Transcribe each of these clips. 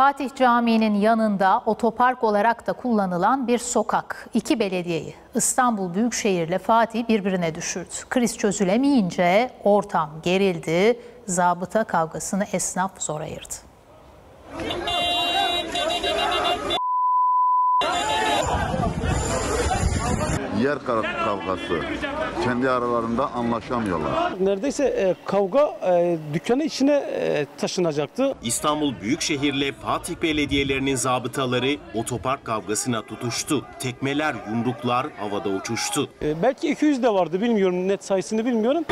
Fatih Camii'nin yanında otopark olarak da kullanılan bir sokak. İki belediyeyi İstanbul Büyükşehir ile Fatih birbirine düşürdü. Kriz çözülemeyince ortam gerildi. Zabıta kavgasını esnaf zor ayırdı. Yer kavgası. Kendi aralarında anlaşamıyorlar. Neredeyse kavga dükkanın içine taşınacaktı. İstanbul Büyükşehir ile Fatih belediyelerinin zabıtaları otopark kavgasına tutuştu. Tekmeler, yumruklar havada uçuştu. Belki 200 de vardı, bilmiyorum, net sayısını bilmiyorum.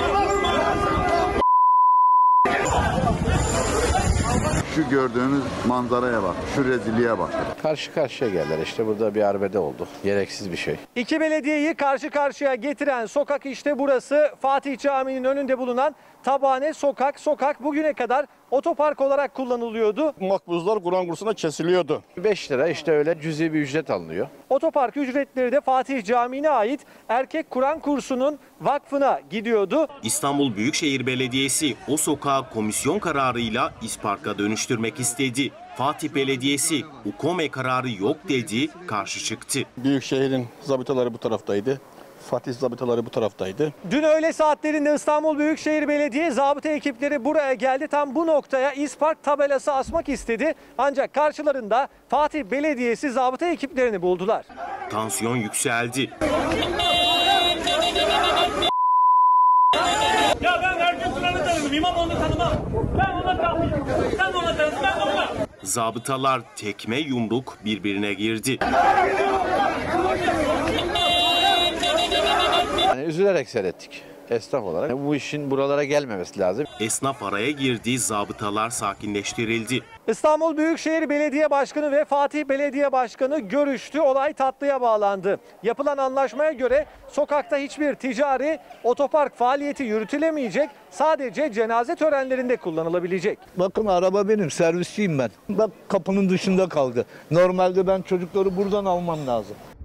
Şu gördüğünüz manzaraya bak, şu rezilliğe bak. Karşı karşıya geldiler, işte burada bir arbede oldu. Gereksiz bir şey. İki belediyeyi karşı karşıya getiren sokak işte burası. Fatih Camii'nin önünde bulunan Tabane Sokak. Sokak bugüne kadar otopark olarak kullanılıyordu. Makbuzlar Kur'an kursuna kesiliyordu. 5 lira işte öyle cüzi bir ücret alınıyor. Otopark ücretleri de Fatih Camii'ne ait Erkek Kur'an Kursu'nun vakfına gidiyordu. İstanbul Büyükşehir Belediyesi o sokağı komisyon kararıyla İspark'a dönüştürmek istedi. Fatih Belediyesi UKOME kararı yok dedi, karşı çıktı. Büyükşehir'in zabıtaları bu taraftaydı. Fatih zabıtaları bu taraftaydı. Dün öğle saatlerinde İstanbul Büyükşehir Belediye zabıta ekipleri buraya geldi. Tam bu noktaya İspark tabelası asmak istedi. Ancak karşılarında Fatih Belediyesi zabıta ekiplerini buldular. Tansiyon yükseldi. Ya ben herkes Kur'an'ı tanırım, imam onu tanımam. Ben ona tanımıyorum. Sen ona tanırsın, ben ona. Zabıtalar tekme yumruk birbirine girdi. Üzülerek seyrettik esnaf olarak. Bu işin buralara gelmemesi lazım. Esnaf araya girdiği zabıtalar sakinleştirildi. İstanbul Büyükşehir Belediye Başkanı ve Fatih Belediye Başkanı görüştü. Olay tatlıya bağlandı. Yapılan anlaşmaya göre sokakta hiçbir ticari otopark faaliyeti yürütülemeyecek. Sadece cenaze törenlerinde kullanılabilecek. Bakın araba benim, servisçiyim ben. Bak kapının dışında kaldı. Normalde ben çocukları buradan almam lazım.